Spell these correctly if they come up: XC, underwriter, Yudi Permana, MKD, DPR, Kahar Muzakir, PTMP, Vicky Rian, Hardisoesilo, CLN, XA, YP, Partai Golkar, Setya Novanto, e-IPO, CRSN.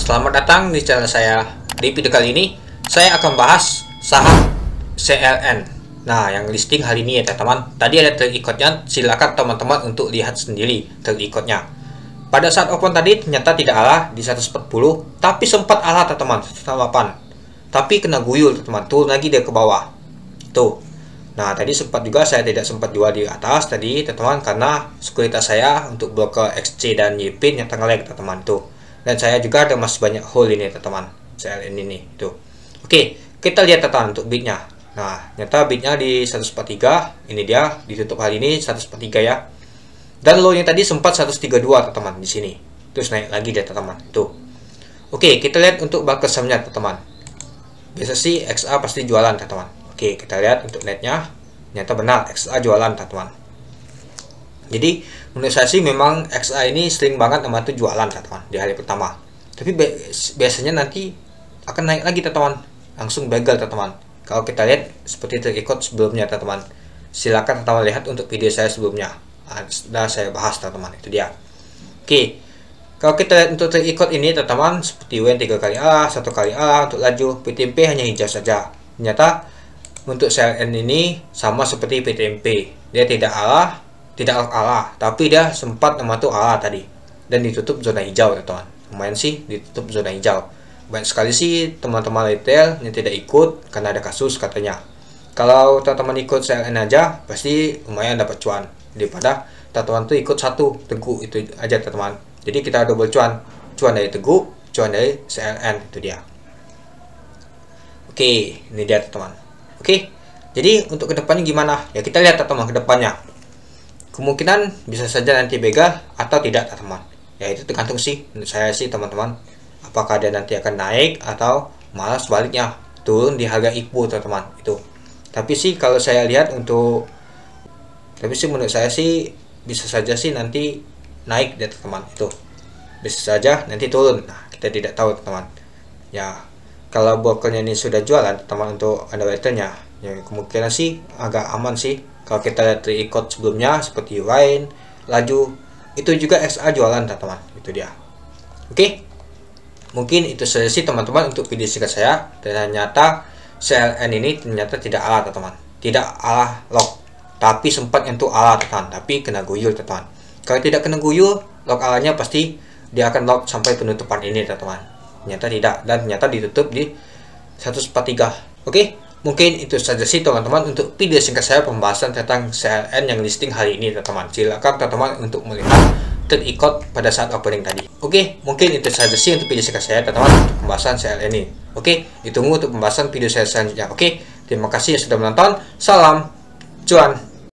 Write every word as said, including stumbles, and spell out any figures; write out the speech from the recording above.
Selamat datang di channel saya. Di video kali ini saya akan bahas saham C R S N. Nah, yang listing hari ini ya teman-teman. Tadi ada trade recordnya, silakan teman-teman untuk lihat sendiri trade recordnya. Pada saat open tadi ternyata tidak alah di seratus empat puluh, tapi sempat alah teman-teman seratus delapan. Tapi kena guyul teman-teman, turun lagi dia ke bawah. Tuh. Nah, tadi sempat juga saya tidak sempat jual di atas tadi teman-teman karena sekuritas saya untuk broker X C dan Y P yang nge-lag teman-teman tuh. Dan saya juga ada masih banyak hole ini teman-teman. C L N ini tuh. Oke, kita lihat teman untuk bid-nya. Nah, ternyata bid-nya di seratus empat puluh tiga, ini dia ditutup hari ini seratus empat puluh tiga ya. Dan low-nya tadi sempat seratus tiga puluh dua teman-teman di sini. Terus naik lagi dia teman tuh. Oke, kita lihat untuk bakal sahamnya teman. Biasa sih X A pasti jualan teman-teman. Oke, kita lihat untuk netnya, ternyata benar X A jualan teman-teman. Jadi menurut saya sih memang X A ini sering banget nama itu jualan teman-teman di hari pertama. Tapi biasanya nanti akan naik lagi teman-teman, langsung bagel teman-teman. Kalau kita lihat seperti terikut sebelumnya teman-teman, silakan teman-teman lihat untuk video saya sebelumnya. Sudah saya bahas teman-teman, itu dia. Oke, kalau kita lihat untuk terikut ini teman-teman seperti W N tiga kali A, satu kali A untuk laju P T M P hanya hijau saja. Ternyata untuk C R S N ini sama seperti P T M P, dia tidak alah, tidak alah, tapi dia sempat nama tuh alah tadi dan ditutup zona hijau teman-teman. Lumayan sih ditutup zona hijau. Banyak sekali sih teman-teman retail yang tidak ikut karena ada kasus katanya. Kalau teman-teman ikut C R S N aja pasti lumayan dapat cuan daripada teman-teman tuh ikut satu Teguh itu aja teman-teman. Jadi kita double cuan, cuan dari Teguh, cuan dari C R S N, itu dia. Oke, ini dia teman-teman. Oke, jadi untuk kedepannya gimana? Ya kita lihat teman kedepannya. Kemungkinan bisa saja nanti begal atau tidak teman. Ya itu tergantung sih menurut saya sih teman-teman. Apakah dia nanti akan naik atau malah sebaliknya turun di harga I P O teman-teman itu. Tapi sih kalau saya lihat untuk, tapi sih menurut saya sih bisa saja sih nanti naik dia teman itu. Bisa saja nanti turun. Nah, kita tidak tahu teman. Ya. Kalau brokernya ini sudah jualan teman untuk underwriternya, ya kemungkinan sih agak aman sih. Kalau kita lihat trade record sebelumnya seperti wine, laju, itu juga X A jualan teman, itu dia. Oke, mungkin itu saja sih teman-teman untuk video singkat saya. Dan ternyata C L N ini ternyata tidak alah teman, tidak alah lock, tapi sempat nyentuh alah teman, tapi kena guyur teman. Kalau tidak kena guyur, lock alahnya pasti dia akan lock sampai penutupan ini teman. Ternyata tidak, dan ternyata ditutup di seratus empat puluh tiga. Oke, mungkin itu saja sih teman-teman untuk video singkat saya pembahasan tentang C R S N yang listing hari ini teman-teman. Silakan teman-teman untuk melihat trade record pada saat opening tadi. Oke, mungkin itu saja sih untuk video singkat saya teman-teman untuk pembahasan C R S N ini. Oke, ditunggu untuk pembahasan video saya selanjutnya. Oke, terima kasih yang sudah menonton. Salam cuan.